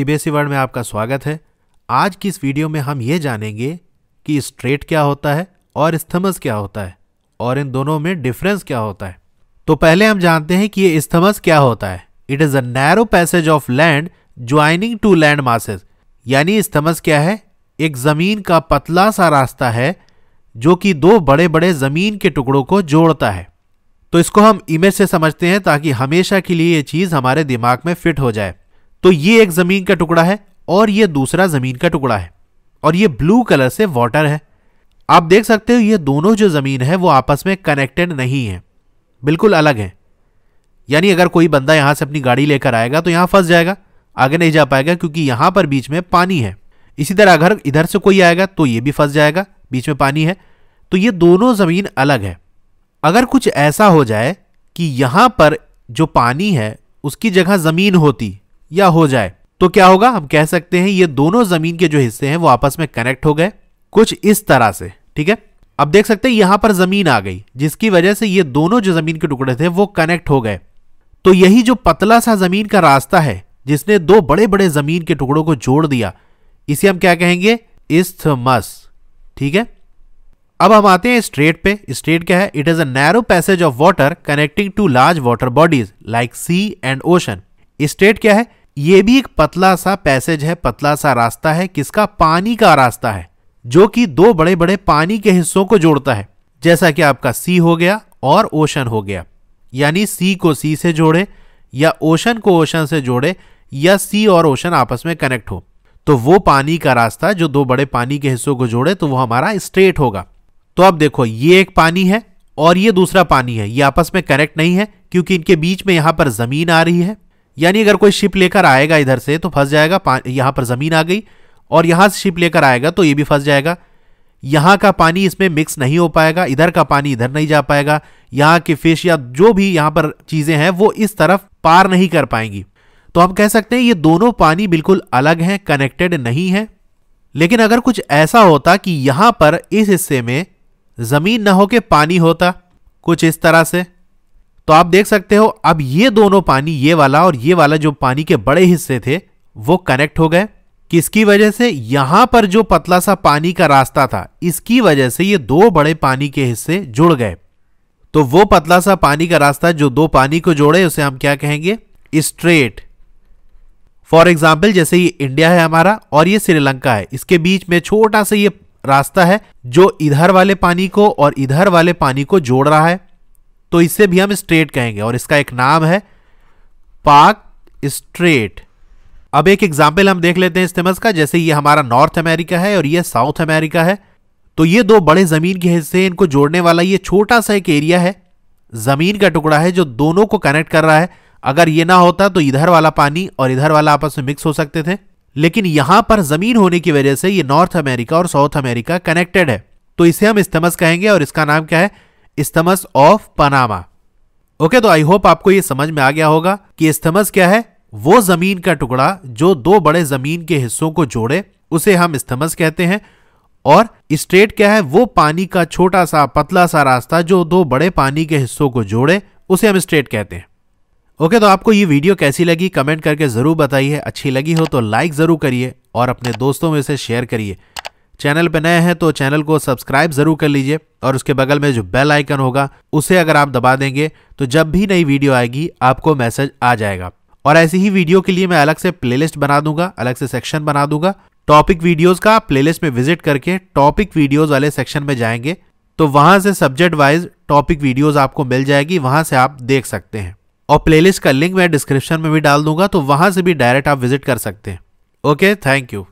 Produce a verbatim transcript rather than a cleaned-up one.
CBSE world में आपका स्वागत है। आज की इस वीडियो में हम ये जानेंगे कि स्ट्रेट क्या होता है और isthmus क्या होता है और इन दोनों में डिफरेंस क्या होता है। तो पहले हम जानते हैं कि ये isthmus क्या होता है। It is a narrow passage of land joining two land masses. यानी isthmus क्या है? एक जमीन का पतला सा रास्ता है जो कि दो बड़े बड़े जमीन के टुकड़ों को जोड़ता है। तो इसको हम इमेज से समझते हैं ताकि हमेशा के लिए ये चीज हमारे दिमाग में फिट हो जाए। तो ये एक जमीन का टुकड़ा है और ये दूसरा जमीन का टुकड़ा है और ये ब्लू कलर से वाटर है। आप देख सकते हो ये दोनों जो जमीन है वो आपस में कनेक्टेड नहीं है, बिल्कुल अलग है। यानी अगर कोई बंदा यहाँ से अपनी गाड़ी लेकर आएगा तो यहाँ फंस जाएगा, आगे नहीं जा पाएगा क्योंकि यहाँ पर बीच में पानी है। इसी तरह अगर इधर से कोई आएगा तो ये भी फंस जाएगा, बीच में पानी है। तो ये दोनों जमीन अलग है। अगर कुछ ऐसा हो जाए कि यहाँ पर जो पानी है उसकी जगह जमीन होती या हो जाए तो क्या होगा? हम कह सकते हैं ये दोनों जमीन के जो हिस्से हैं वो आपस में कनेक्ट हो गए कुछ इस तरह से। ठीक है, अब देख सकते हैं यहाँ पर जमीन आ गई जिसकी वजह से ये दोनों जो जमीन के टुकड़े थे वो कनेक्ट हो गए। तो यही जो पतला सा जमीन का रास्ता है जिसने दो बड़े बड़े जमीन के टुकड़ों को जोड़ दिया, इसे हम क्या कहेंगे? isthmus। ठीक है, अब हम आते हैं स्ट्रेट पे। स्ट्रेट क्या है? It is a narrow passage of water connecting two large water bodies like sea and ocean. Strait क्या है? ये भी एक पतला सा पैसेज है, पतला सा रास्ता है। किसका? पानी का रास्ता है जो कि दो बड़े बड़े पानी के हिस्सों को जोड़ता है, जैसा कि आपका सी हो गया और ओशन हो गया। यानी सी को सी से जोड़े या ओशन को ओशन से जोड़े या सी और ओशन आपस में कनेक्ट हो तो वो पानी का रास्ता जो दो बड़े पानी के हिस्सों को जोड़े तो वो हमारा स्ट्रेट होगा। तो अब देखो, ये एक पानी है और ये दूसरा पानी है, ये आपस में कनेक्ट नहीं है क्योंकि इनके बीच में यहाँ पर जमीन आ रही है। यानी अगर कोई शिप लेकर आएगा इधर से तो फंस जाएगा, यहाँ पर जमीन आ गई, और यहाँ से शिप लेकर आएगा तो ये भी फंस जाएगा। यहाँ का पानी इसमें मिक्स नहीं हो पाएगा, इधर का पानी इधर नहीं जा पाएगा, यहाँ की फिश या जो भी यहाँ पर चीज़ें हैं वो इस तरफ पार नहीं कर पाएंगी। तो हम कह सकते हैं ये दोनों पानी बिल्कुल अलग हैं, कनेक्टेड नहीं है। लेकिन अगर कुछ ऐसा होता कि यहाँ पर इस हिस्से में जमीन ना हो के पानी होता कुछ इस तरह से, तो आप देख सकते हो अब ये दोनों पानी, ये वाला और ये वाला जो पानी के बड़े हिस्से थे वो कनेक्ट हो गए। किसकी वजह से? यहाँ पर जो पतला सा पानी का रास्ता था इसकी वजह से ये दो बड़े पानी के हिस्से जुड़ गए। तो वो पतला सा पानी का रास्ता जो दो पानी को जोड़े उसे हम क्या कहेंगे? स्ट्रेट। फॉर एग्जाम्पल, जैसे ये इंडिया है हमारा और ये श्रीलंका है, इसके बीच में छोटा सा ये रास्ता है जो इधर वाले पानी को और इधर वाले पानी को जोड़ रहा है, तो इसे भी हम स्ट्रेट कहेंगे और इसका एक नाम है पाक स्ट्रेट। अब एक एग्जाम्पल हम देख लेते हैं isthmus का। जैसे ये हमारा नॉर्थ अमेरिका है और ये साउथ अमेरिका है, तो ये दो बड़े जमीन के हिस्से इनको जोड़ने वाला ये छोटा सा एक एरिया है, जमीन का टुकड़ा है जो दोनों को कनेक्ट कर रहा है। अगर ये ना होता तो इधर वाला पानी और इधर वाला आपस में मिक्स हो सकते थे, लेकिन यहाँ पर जमीन होने की वजह से ये नॉर्थ अमेरिका और साउथ अमेरिका कनेक्टेड है, तो इसे हम isthmus कहेंगे और इसका नाम क्या है? isthmus of Panama. ओके, तो आई होप आपको ये समझ में आ गया होगा कि isthmus क्या है। वो जमीन का टुकड़ा जो दो बड़े जमीन के हिस्सों को जोड़े उसे हम isthmus कहते हैं, और स्ट्रेट क्या है? वो पानी का छोटा सा पतला सा रास्ता जो दो बड़े पानी के हिस्सों को जोड़े उसे हम स्ट्रेट कहते हैं। ओके, तो आपको ये वीडियो कैसी लगी कमेंट करके ज़रूर बताइए। अच्छी लगी हो तो लाइक ज़रूर करिए और अपने दोस्तों में इसे शेयर करिए। चैनल पर नए हैं तो चैनल को सब्सक्राइब ज़रूर कर लीजिए और उसके बगल में जो बेल आइकन होगा उसे अगर आप दबा देंगे तो जब भी नई वीडियो आएगी आपको मैसेज आ जाएगा। और ऐसी ही वीडियो के लिए मैं अलग से प्लेलिस्ट बना दूंगा, अलग से सेक्शन बना दूंगा टॉपिक वीडियोस का। प्लेलिस्ट में विजिट करके टॉपिक वीडियोस वाले सेक्शन में जाएंगे तो वहां से सब्जेक्ट वाइज टॉपिक वीडियोस आपको मिल जाएगी, वहां से आप देख सकते हैं। और प्लेलिस्ट का लिंक मैं डिस्क्रिप्शन में भी डाल दूंगा तो वहां से भी डायरेक्ट आप विजिट कर सकते हैं। Okay, thank you.